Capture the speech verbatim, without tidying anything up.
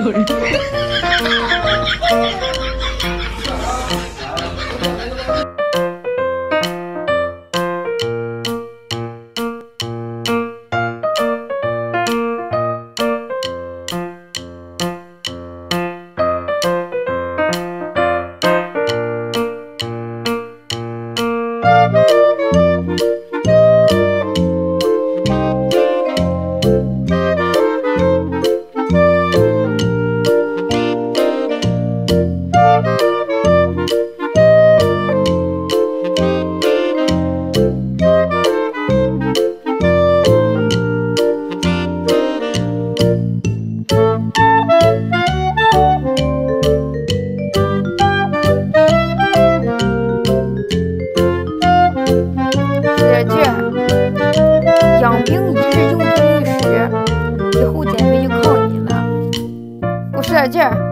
llora.劲儿。